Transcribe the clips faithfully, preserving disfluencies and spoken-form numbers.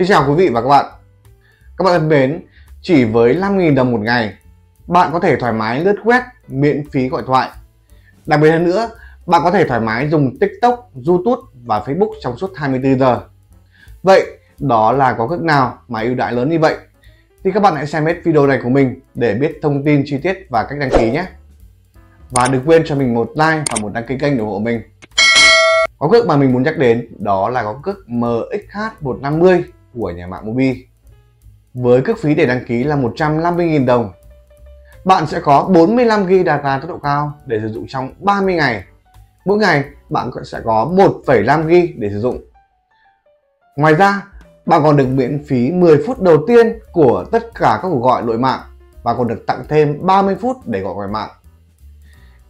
Xin chào quý vị và các bạn. Các bạn thân mến, chỉ với năm nghìn đồng một ngày, bạn có thể thoải mái lướt web miễn phí gọi thoại. Đặc biệt hơn nữa, bạn có thể thoải mái dùng TikTok, YouTube và Facebook trong suốt hai mươi tư giờ. Vậy đó là có cách nào mà ưu đãi lớn như vậy? Thì các bạn hãy xem hết video này của mình để biết thông tin chi tiết và cách đăng ký nhé. Và đừng quên cho mình một like và một đăng ký kênh ủng hộ mình. Có cước mà mình muốn nhắc đến đó là có cước M X H một trăm năm mươi của nhà mạng Mobi. Với cước phí để đăng ký là một trăm năm mươi nghìn đồng, bạn sẽ có bốn mươi lăm gi-ga-bai data tốc độ cao để sử dụng trong ba mươi ngày. Mỗi ngày bạn sẽ có một phẩy năm gi-ga-bai để sử dụng. Ngoài ra, bạn còn được miễn phí mười phút đầu tiên của tất cả các cuộc gọi nội mạng và còn được tặng thêm ba mươi phút để gọi ngoài mạng.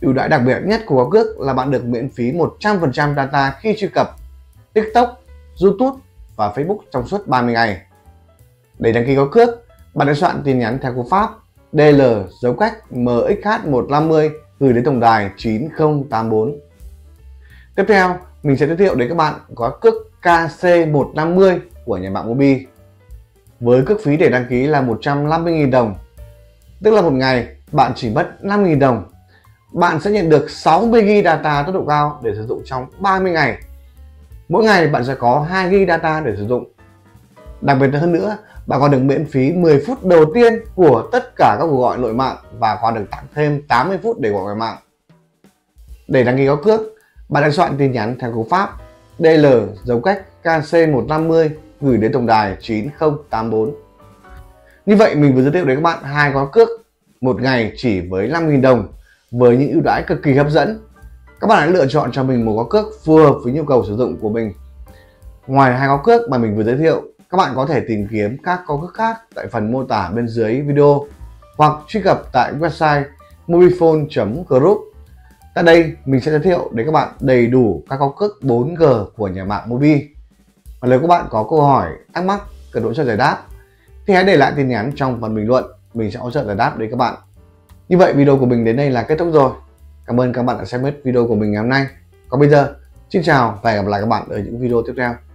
Ưu đãi đặc biệt nhất của gói cước là bạn được miễn phí một trăm phần trăm data khi truy cập TikTok, YouTube và Facebook trong suốt ba mươi ngày. Để đăng ký gói cước, bạn đã soạn tin nhắn theo cú pháp D L dấu cách M X H một trăm năm mươi gửi đến tổng đài chín không tám bốn. Tiếp theo, mình sẽ giới thiệu đến các bạn gói cước K C một trăm năm mươi của nhà mạng Mobi. Với cước phí để đăng ký là một trăm năm mươi nghìn đồng, tức là một ngày bạn chỉ mất năm nghìn đồng. Bạn sẽ nhận được sáu mươi gi-ga-bai data tốc độ cao để sử dụng trong ba mươi ngày. Mỗi ngày bạn sẽ có hai gi-ga-bai data để sử dụng. Đặc biệt hơn nữa, bạn còn được miễn phí mười phút đầu tiên của tất cả các cuộc gọi nội mạng và còn được tặng thêm tám mươi phút để gọi ngoài mạng. Để đăng ký gói cước, bạn đã soạn tin nhắn theo cú pháp D L dấu cách K C một trăm năm mươi gửi đến tổng đài chín không tám bốn. Như vậy mình vừa giới thiệu đến các bạn hai gói cước một ngày chỉ với năm nghìn đồng với những ưu đãi cực kỳ hấp dẫn. Các bạn hãy lựa chọn cho mình một gói cước phù hợp với nhu cầu sử dụng của mình. Ngoài hai gói cước mà mình vừa giới thiệu, các bạn có thể tìm kiếm các gói cước khác tại phần mô tả bên dưới video hoặc truy cập tại website mobifone chấm group. Tại đây mình sẽ giới thiệu đến các bạn đầy đủ các gói cước bốn G của nhà mạng Mobi. Và nếu các bạn có câu hỏi, thắc mắc cần hỗ trợ giải đáp thì hãy để lại tin nhắn trong phần bình luận, mình sẽ hỗ trợ giải đáp đến các bạn. Như vậy video của mình đến đây là kết thúc rồi. Cảm ơn các bạn đã xem hết video của mình ngày hôm nay. Còn bây giờ, xin chào và hẹn gặp lại các bạn ở những video tiếp theo.